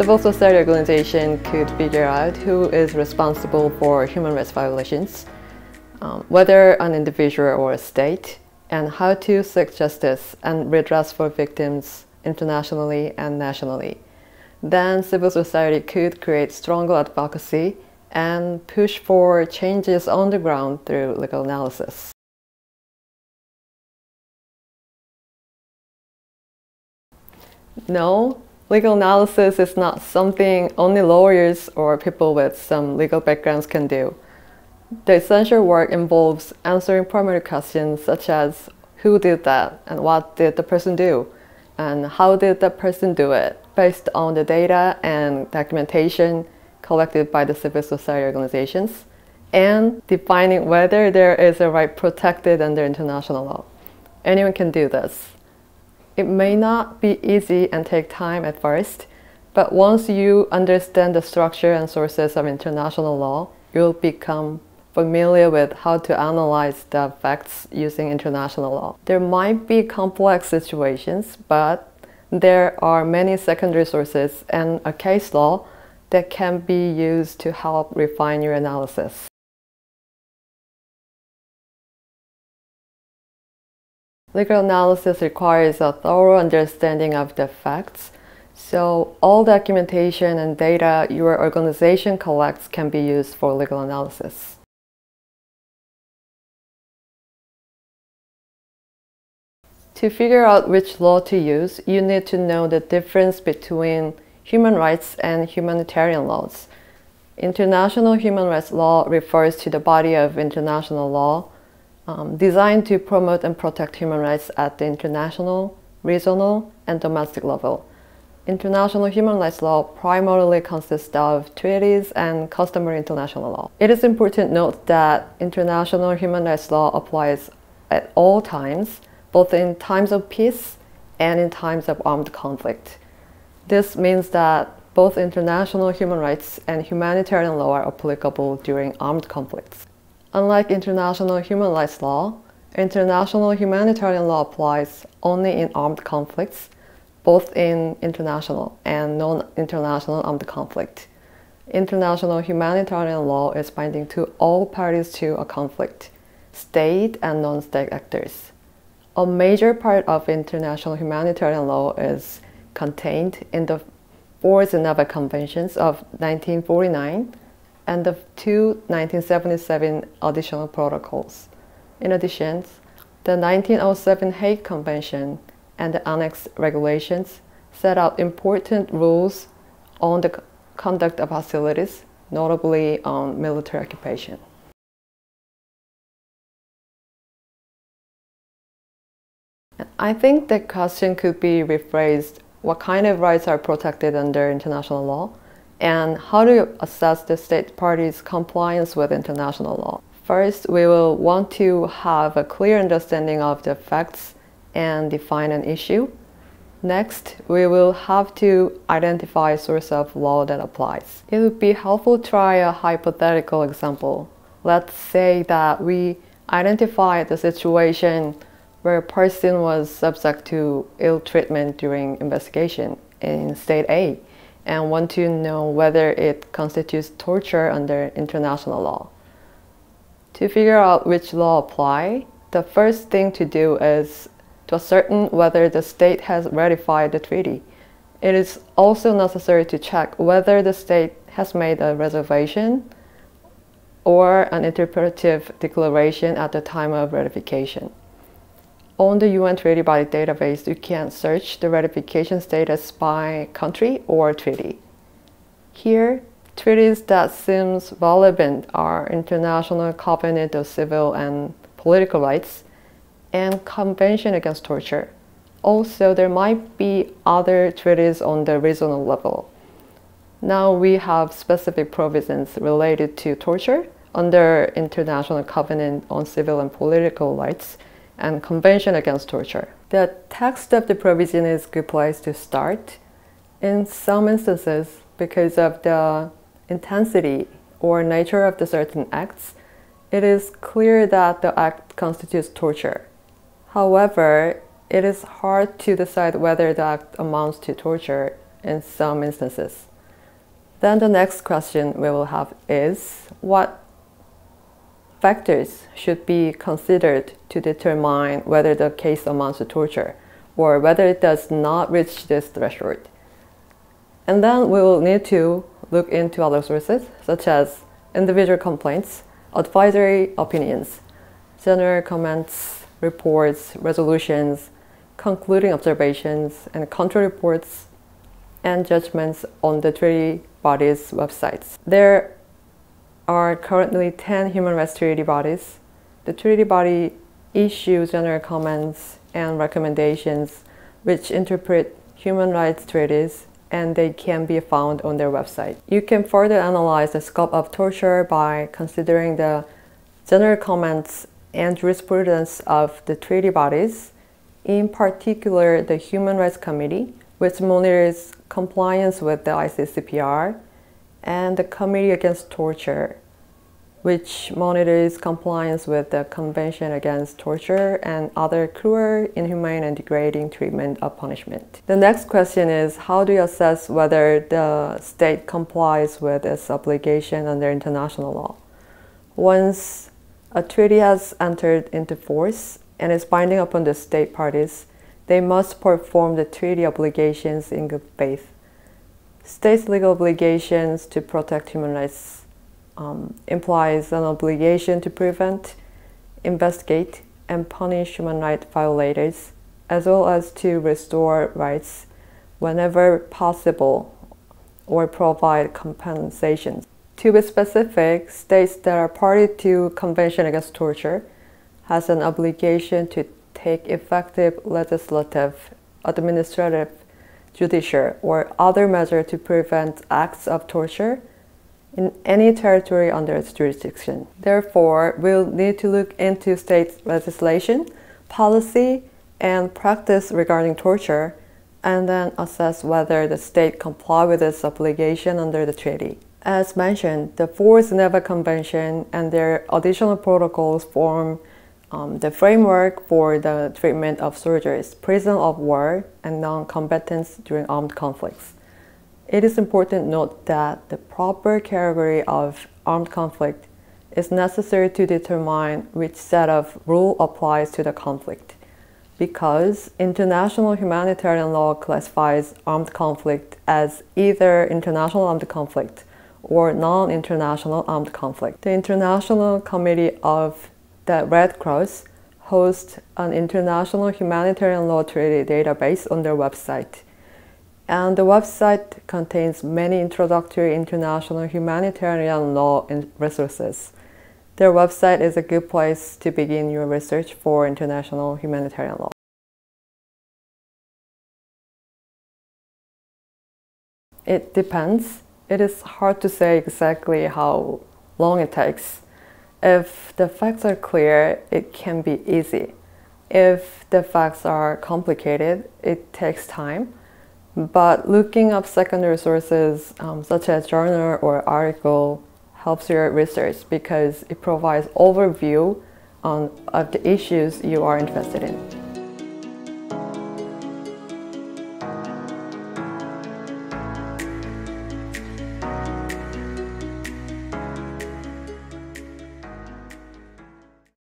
Civil society organization could figure out who is responsible for human rights violations, whether an individual or a state, and how to seek justice and redress for victims internationally and nationally. Then civil society could create stronger advocacy and push for changes on the ground through legal analysis. No, legal analysis is not something only lawyers or people with some legal backgrounds can do. The essential work involves answering primary questions such as who did that and what did the person do and how did the person do it based on the data and documentation collected by the civil society organizations, and defining whether there is a right protected under international law. Anyone can do this. It may not be easy and take time at first, but once you understand the structure and sources of international law, you'll become familiar with how to analyze the facts using international law. There might be complex situations, but there are many secondary sources and a case law that can be used to help refine your analysis. Legal analysis requires a thorough understanding of the facts, so all documentation and data your organization collects can be used for legal analysis. To figure out which law to use, you need to know the difference between human rights and humanitarian laws. International human rights law refers to the body of international law designed to promote and protect human rights at the international, regional, and domestic level. International human rights law primarily consists of treaties and customary international law. It is important to note that international human rights law applies at all times, both in times of peace and in times of armed conflict. This means that both international human rights and humanitarian law are applicable during armed conflicts. Unlike international human rights law, international humanitarian law applies only in armed conflicts, both in international and non-international armed conflict. International humanitarian law is binding to all parties to a conflict, state and non-state actors. A major part of international humanitarian law is contained in the four Geneva Conventions of 1949 and the two 1977 additional protocols. In addition, the 1907 Hague Convention and the Annex Regulations set out important rules on the conduct of hostilities, notably on military occupation. I think the question could be rephrased: what kind of rights are protected under international law, and how do you assess the state parties' compliance with international law? First, we will want to have a clear understanding of the facts and define an issue. Next, we will have to identify a source of law that applies. It would be helpful to try a hypothetical example. Let's say that we identify the situation where a person was subject to ill treatment during investigation in State A and want to know whether it constitutes torture under international law. To figure out which law apply, the first thing to do is to ascertain whether the state has ratified the treaty. It is also necessary to check whether the state has made a reservation or an interpretative declaration at the time of ratification. On the UN Treaty Body database, you can search the ratification status by country or treaty. Here, treaties that seem relevant are International Covenant on Civil and Political Rights and Convention Against Torture. Also, there might be other treaties on the regional level. Now we have specific provisions related to torture under International Covenant on Civil and Political Rights and Convention Against Torture. The text of the provision is a good place to start. In some instances, because of the intensity or nature of the certain acts, it is clear that the act constitutes torture. However, it is hard to decide whether the act amounts to torture in some instances. Then the next question we will have is, what factors should be considered to determine whether the case amounts to torture or whether it does not reach this threshold? And then we will need to look into other sources, such as individual complaints, advisory opinions, general comments, reports, resolutions, concluding observations, and country reports, and judgments on the treaty bodies' websites. There are currently 10 human rights treaty bodies. The treaty body issues general comments and recommendations which interpret human rights treaties, and they can be found on their website. You can further analyze the scope of torture by considering the general comments and jurisprudence of the treaty bodies, in particular the Human Rights Committee, which monitors compliance with the ICCPR, and the Committee Against Torture, which monitors compliance with the Convention Against Torture and other cruel, inhumane, and degrading treatment of punishment. The next question is, how do you assess whether the state complies with its obligation under international law? Once a treaty has entered into force and is binding upon the state parties, they must perform the treaty obligations in good faith. States' legal obligations to protect human rights implies an obligation to prevent, investigate, and punish human rights violators, as well as to restore rights whenever possible or provide compensations. To be specific, states that are party to Convention Against Torture has an obligation to take effective legislative, administrative, judicial, or other measure to prevent acts of torture in any territory under its jurisdiction. Therefore, we'll need to look into state legislation, policy, and practice regarding torture, and then assess whether the state complies with its obligation under the treaty. As mentioned, the Fourth Geneva Convention and their additional protocols form the framework for the treatment of soldiers, prisoners of war, and non-combatants during armed conflicts. It is important to note that the proper category of armed conflict is necessary to determine which set of rules applies to the conflict, because international humanitarian law classifies armed conflict as either international armed conflict or non-international armed conflict. The International Committee of the Red Cross hosts an international humanitarian law treaty database on their website. And the website contains many introductory international humanitarian law resources. Their website is a good place to begin your research for international humanitarian law. It depends. It is hard to say exactly how long it takes. If the facts are clear, it can be easy. If the facts are complicated, it takes time. But looking up secondary sources such as journal or article helps your research because it provides overview of the issues you are interested in.